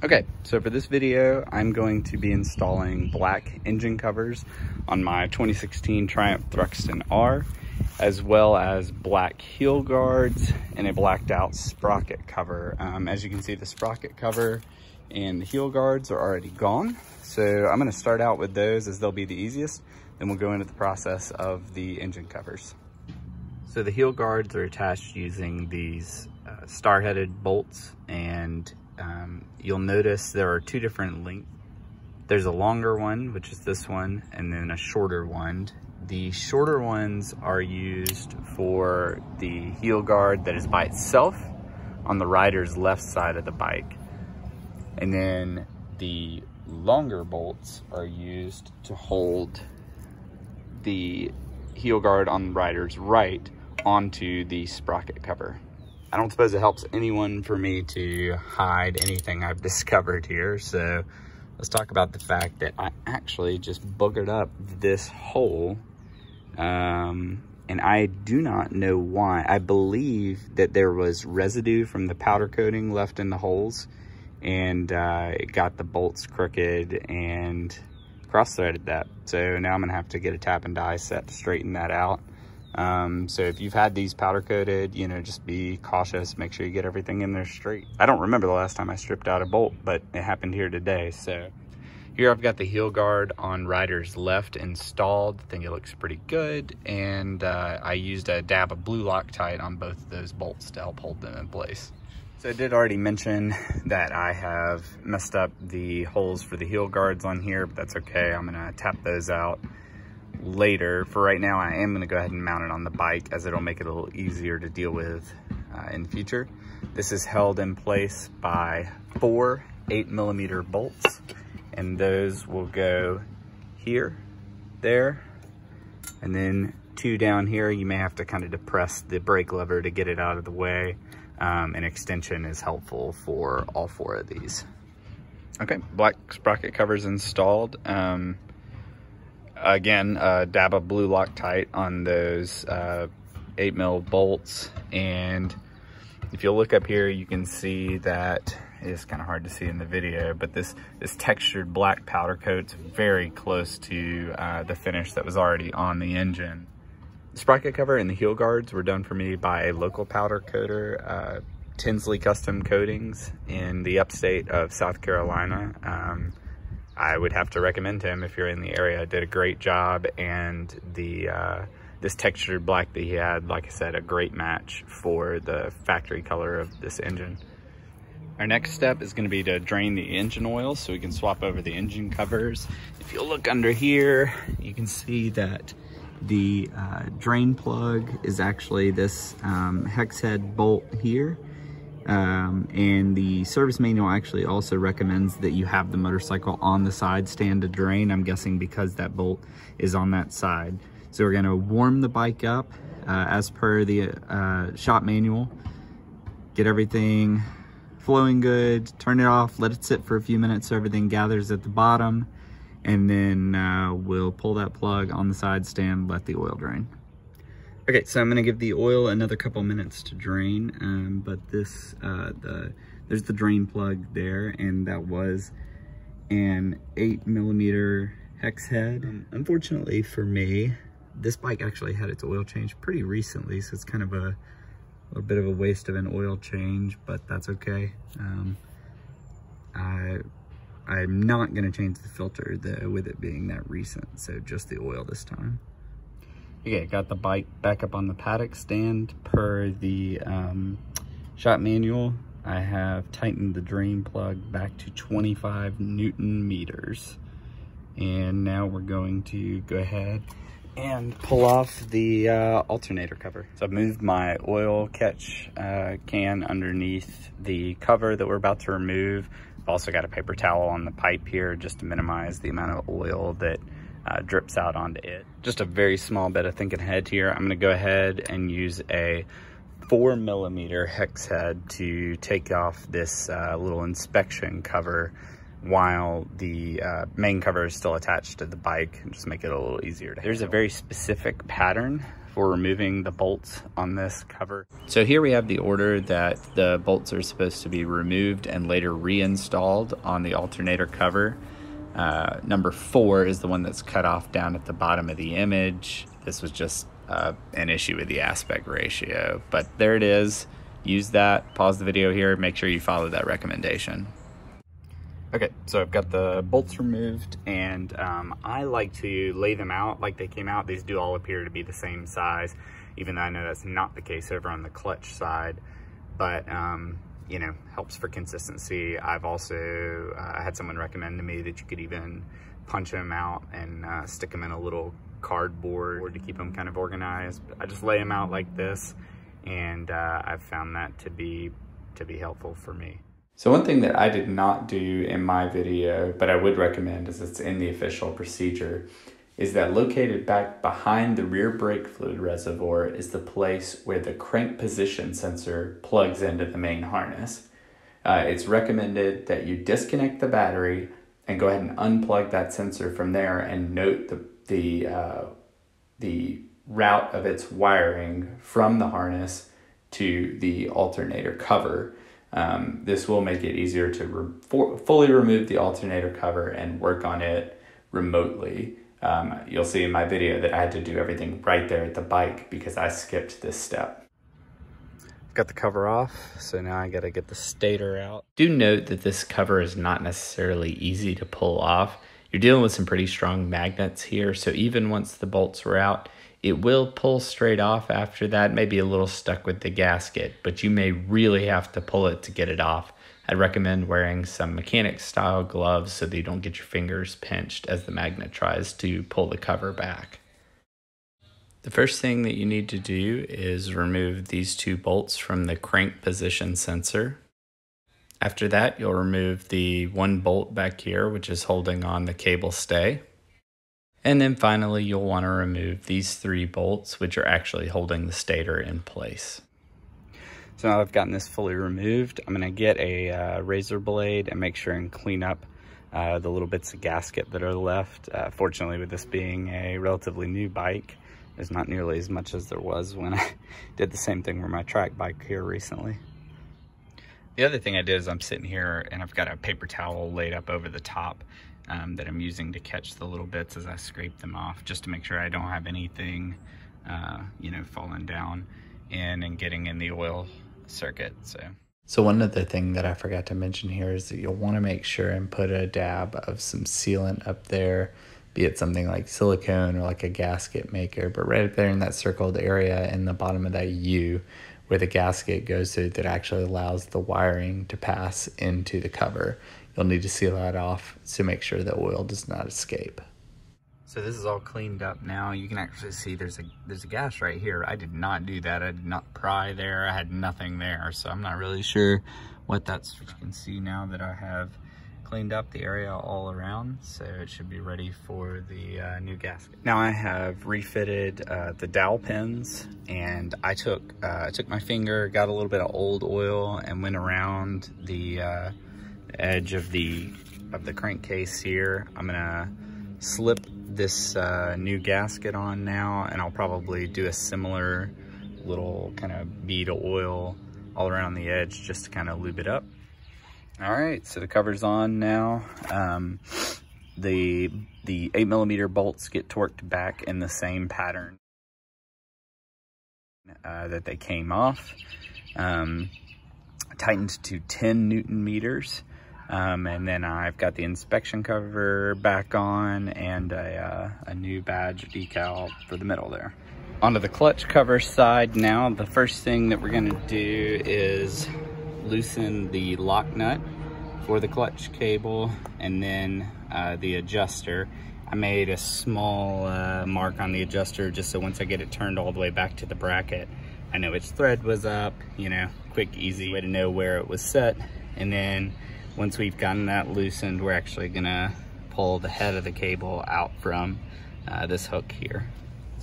Okay, so for this video, I'm going to be installing black engine covers on my 2016 Triumph Thruxton R, as well as black heel guards and a blacked out sprocket cover. As you can see, the sprocket cover and the heel guards are already gone. So I'm gonna start out with those as they'll be the easiest, then we'll go into the process of the engine covers. So the heel guards are attached using these star-headed bolts, and you'll notice there are two different lengths. There's a longer one, which is this one, and then a shorter one. The shorter ones are used for the heel guard that is by itself on the rider's left side of the bike. And then the longer bolts are used to hold the heel guard on the rider's right onto the sprocket cover. I don't suppose it helps anyone for me to hide anything I've discovered here, so let's talk about the fact that I actually just boogered up this hole, and I do not know why. I believe that there was residue from the powder coating left in the holes, and it got the bolts crooked and cross-threaded that. So now I'm gonna have to get a tap and die set to straighten that out. So if you've had these powder coated, you know, just be cautious, make sure you get everything in there straight. I don't remember the last time I stripped out a bolt, but it happened here today. So here I've got the heel guard on rider's left installed. I think it looks pretty good. And I used a dab of blue Loctite on both of those bolts to help hold them in place. So I did already mention that I have messed up the holes for the heel guards on here, but that's okay. I'm gonna tap those out later. For right now, I am going to go ahead and mount it on the bike, as it'll make it a little easier to deal with in the future. This is held in place by four 8mm bolts, and those will go here, there, and then two down here. You may have to kind of depress the brake lever to get it out of the way. An extension is helpful for all four of these. Okay, black sprocket covers installed. Again, a dab of blue Loctite on those 8mm bolts, and if you look up here, you can see that it's kind of hard to see in the video, but this textured black powder coat's very close to the finish that was already on the engine. The sprocket cover and the heel guards were done for me by a local powder coater, Tinsley Custom Coatings, in the upstate of South Carolina. I would have to recommend him if you're in the area. Did a great job, and the this textured black that he had, like I said, a great match for the factory color of this engine. Our next step is going to be to drain the engine oil so we can swap over the engine covers. If you look under here, you can see that the drain plug is actually this hex head bolt here. And the service manual actually also recommends that you have the motorcycle on the side stand to drain, I'm guessing because that bolt is on that side. So we're going to warm the bike up as per the shop manual, get everything flowing good, turn it off, let it sit for a few minutes so everything gathers at the bottom, and then we'll pull that plug on the side stand, let the oil drain. Okay, so I'm gonna give the oil another couple minutes to drain, but this, there's the drain plug there, and that was an 8mm hex head. Unfortunately for me, this bike actually had its oil change pretty recently, so it's kind of a little bit of a waste of an oil change, but that's okay. I'm not gonna change the filter though, with it being that recent, so just the oil this time. Okay, got the bike back up on the paddock stand per the shop manual. I have tightened the drain plug back to 25 Newton meters. And now we're going to go ahead and pull off the alternator cover. So I've moved my oil catch can underneath the cover that we're about to remove. I've also got a paper towel on the pipe here just to minimize the amount of oil that drips out onto it. Just a very small bit of thinking ahead here. I'm going to go ahead and use a 4mm hex head to take off this little inspection cover while the main cover is still attached to the bike, and just make it a little easier to handle. There's a very specific pattern for removing the bolts on this cover. So here we have the order that the bolts are supposed to be removed and later reinstalled on the alternator cover. Number 4 is the one that's cut off down at the bottom of the image. This was just an issue with the aspect ratio, but there it is. Use that, pause the video here, make sure you follow that recommendation. Okay, so I've got the bolts removed, and I like to lay them out like they came out. These do all appear to be the same size, even though I know that's not the case over on the clutch side, but you know, helps for consistency. I've also had someone recommend to me that you could even punch them out and stick them in a little cardboard to keep them kind of organized. I just lay them out like this, and I've found that to be helpful for me. So one thing that I did not do in my video, but I would recommend as it's in the official procedure, is that located back behind the rear brake fluid reservoir is the place where the crank position sensor plugs into the main harness. It's recommended that you disconnect the battery and go ahead and unplug that sensor from there and note the route of its wiring from the harness to the alternator cover. This will make it easier to fully remove the alternator cover and work on it remotely. You'll see in my video that I had to do everything right there at the bike because I skipped this step. I've got the cover off, so now I gotta get the stator out. Do note that this cover is not necessarily easy to pull off. You're dealing with some pretty strong magnets here, so even once the bolts were out, it will pull straight off after that, maybe a little stuck with the gasket, but you may really have to pull it to get it off. I'd recommend wearing some mechanic style gloves so that you don't get your fingers pinched as the magnet tries to pull the cover back. The first thing that you need to do is remove these two bolts from the crank position sensor. After that, you'll remove the one bolt back here, which is holding on the cable stay. And then finally, you'll want to remove these 3 bolts, which are actually holding the stator in place. So now I've gotten this fully removed, I'm going to get a razor blade and make sure and clean up the little bits of gasket that are left. Fortunately, with this being a relatively new bike, there's not nearly as much as there was when I did the same thing with my track bike here recently. The other thing I did is I'm sitting here and I've got a paper towel laid up over the top that I'm using to catch the little bits as I scrape them off, just to make sure I don't have anything, you know, falling down and getting in the oil circuit. So one other thing that I forgot to mention here is that you'll want to make sure and put a dab of some sealant up there, be it something like silicone or like a gasket maker, but right up there in that circled area in the bottom of that U where the gasket goes through that actually allows the wiring to pass into the cover. You'll need to seal that off to make sure that oil does not escape. So this is all cleaned up now. You can actually see there's a gash right here. I did not do that. I did not pry there. I had nothing there. So I'm not really sure what that's from. You can see now that I have cleaned up the area all around, so it should be ready for the new gasket. Now I have refitted the dowel pins, and I took my finger, got a little bit of old oil, and went around the edge of the crankcase here. I'm gonna slip this new gasket on now, and I'll probably do a similar little kind of bead of oil all around the edge just to kind of lube it up. All right, so the cover's on now. The 8mm bolts get torqued back in the same pattern that they came off, tightened to 10 Nm. And then I've got the inspection cover back on and a new badge decal for the middle there. Onto the clutch cover side now. The first thing that we're gonna do is loosen the lock nut for the clutch cable and then the adjuster. I made a small mark on the adjuster just so once I get it turned all the way back to the bracket, I know its thread was up, you know, quick, easy way to know where it was set. And then once we've gotten that loosened, we're actually gonna pull the head of the cable out from this hook here.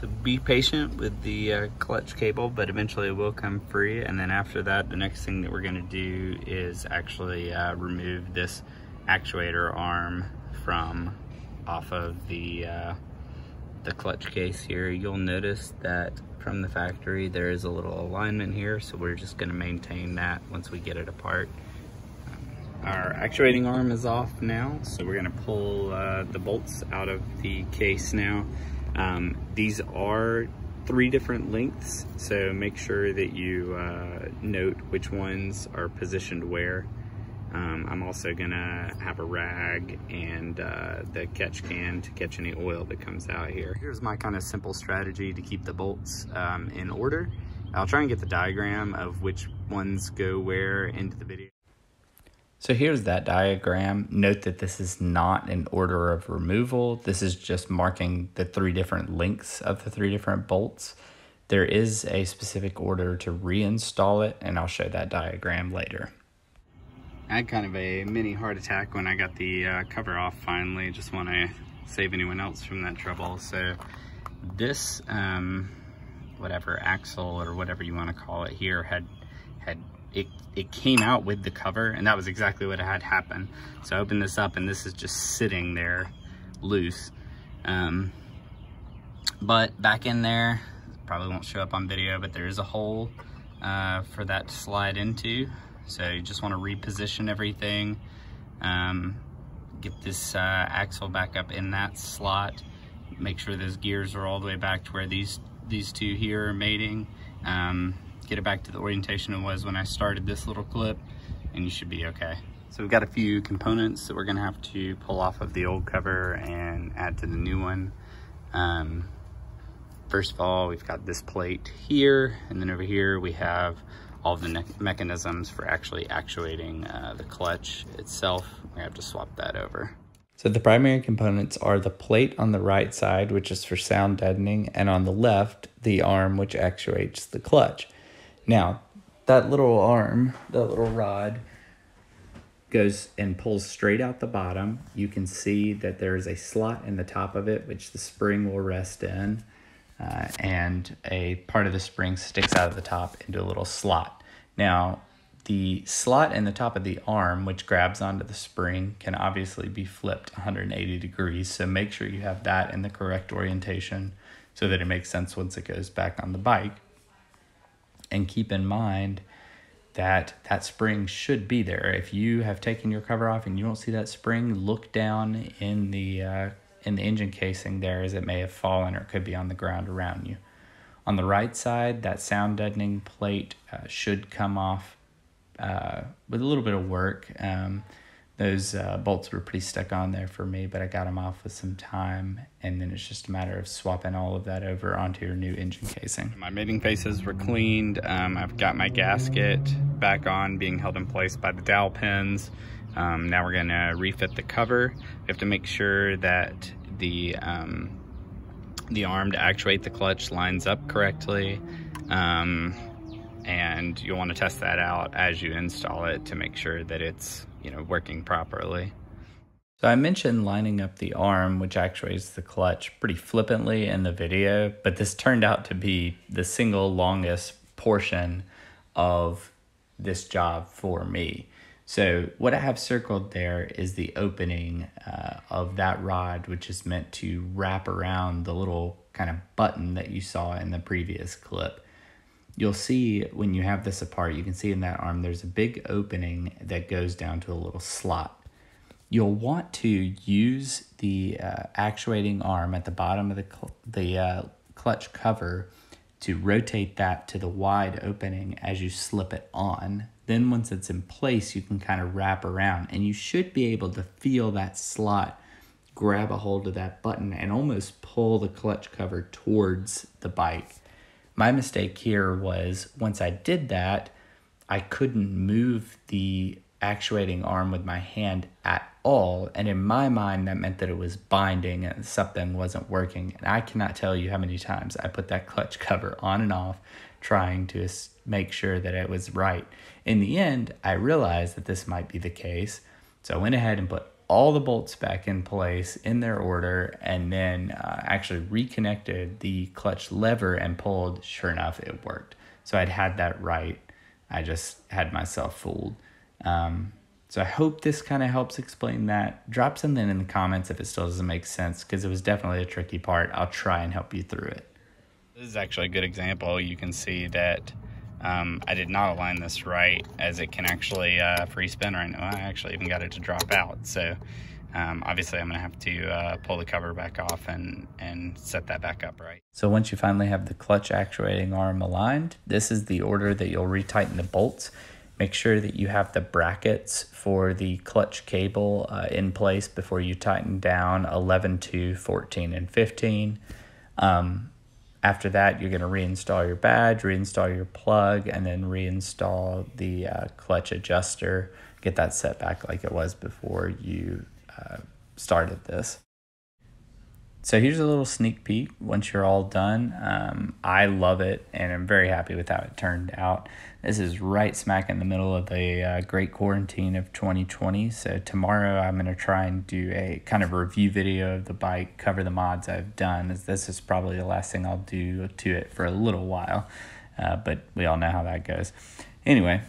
So be patient with the clutch cable, but eventually it will come free. And then after that, the next thing that we're gonna do is actually remove this actuator arm from off of the clutch case here. You'll notice that from the factory. There is a little alignment here, so we're just going to maintain that once we get it apart. Our actuating arm is off now, so we're going to pull the bolts out of the case now. These are 3 different lengths, so make sure that you note which ones are positioned where. I'm also gonna have a rag and the catch can to catch any oil that comes out here. Here's my kind of simple strategy to keep the bolts in order. I'll try and get the diagram of which ones go where into the video. So here's that diagram. Note that this is not an order of removal. This is just marking the 3 different lengths of the 3 different bolts. There is a specific order to reinstall it, and I'll show that diagram later. I had kind of a mini heart attack when I got the cover off finally. Just want to save anyone else from that trouble. So this, whatever axle or whatever you want to call it here, it came out with the cover, and that was exactly what had happened. So I opened this up and this is just sitting there loose. But back in there, probably won't show up on video, but there is a hole for that to slide into. So you just want to reposition everything, get this axle back up in that slot, make sure those gears are all the way back to where these two here are mating, get it back to the orientation it was when I started this little clip, and you should be okay. So we've got a few components that we're going to have to pull off of the old cover and add to the new one. First of all, we've got this plate here, and then over here we have all the mechanisms for actually actuating the clutch itself. We have to swap that over. So the primary components are the plate on the right side, which is for sound deadening, and on the left, the arm which actuates the clutch. Now, that little arm, that little rod, goes and pulls straight out the bottom. You can see that there is a slot in the top of it, which the spring will rest in. And a part of the spring sticks out of the top into a little slot. Now, the slot in the top of the arm, which grabs onto the spring, can obviously be flipped 180 degrees, so make sure you have that in the correct orientation so that it makes sense once it goes back on the bike. And keep in mind that that spring should be there. If you have taken your cover off and you don't see that spring, look down in the engine casing there, as it may have fallen or it could be on the ground around you. On the right side, that sound deadening plate should come off with a little bit of work. Those bolts were pretty stuck on there for me, but I got them off with some time, and then it's just a matter of swapping all of that over onto your new engine casing. My mating faces were cleaned. I've got my gasket back on, being held in place by the dowel pins. Now we're going to refit the cover. We have to make sure that the arm to actuate the clutch lines up correctly, and you'll want to test that out as you install it to make sure that it's, you know, working properly. So I mentioned lining up the arm, which actuates the clutch, pretty flippantly in the video, but this turned out to be the single longest portion of this job for me. So what I have circled there is the opening of that rod, which is meant to wrap around the little kind of button that you saw in the previous clip. You'll see when you have this apart, you can see in that arm there's a big opening that goes down to a little slot. You'll want to use the actuating arm at the bottom of the clutch cover to rotate that to the wide opening as you slip it on. Then once it's in place, you can kind of wrap around, and you should be able to feel that slot grab a hold of that button and almost pull the clutch cover towards the bike. My mistake here was, once I did that, I couldn't move the actuating arm with my hand at all, and in my mind that meant that it was binding and something wasn't working. And I cannot tell you how many times I put that clutch cover on and off trying to make sure that it was right. In the end, I realized that this might be the case, so I went ahead and put all the bolts back in place in their order, and then actually reconnected the clutch lever and pulled. Sure enough, it worked. So I'd had that right. I just had myself fooled. So I hope this kind of helps explain that. Drop something in the comments if it still doesn't make sense, because it was definitely a tricky part. I'll try and help you through it. This is actually a good example. You can see that I did not align this right, as it can actually free spin right now. I actually even got it to drop out. So obviously I'm gonna have to pull the cover back off and set that back up right. So once you finally have the clutch actuating arm aligned, this is the order that you'll retighten the bolts. Make sure that you have the brackets for the clutch cable in place before you tighten down 11, 2, 14, and 15. After that, you're going to reinstall your badge, reinstall your plug, and then reinstall the clutch adjuster. Get that set back like it was before you started this. So here's a little sneak peek once you're all done. I love it, and I'm very happy with how it turned out. This is right smack in the middle of the great quarantine of 2020. So tomorrow I'm gonna try and do a kind of review video of the bike, cover the mods I've done. This is probably the last thing I'll do to it for a little while, but we all know how that goes. Anyway,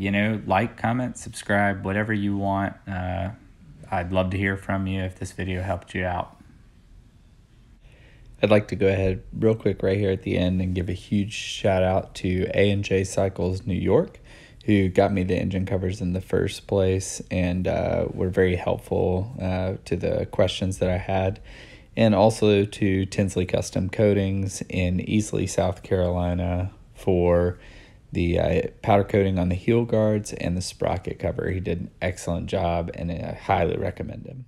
you know, like, comment, subscribe, whatever you want. I'd love to hear from you if this video helped you out. I'd like to go ahead real quick right here at the end and give a huge shout out to A&J Cycles New York, who got me the engine covers in the first place and were very helpful to the questions that I had. And also to Tinsley Custom Coatings in Easley, South Carolina, for the powder coating on the heel guards and the sprocket cover. He did an excellent job, and I highly recommend him.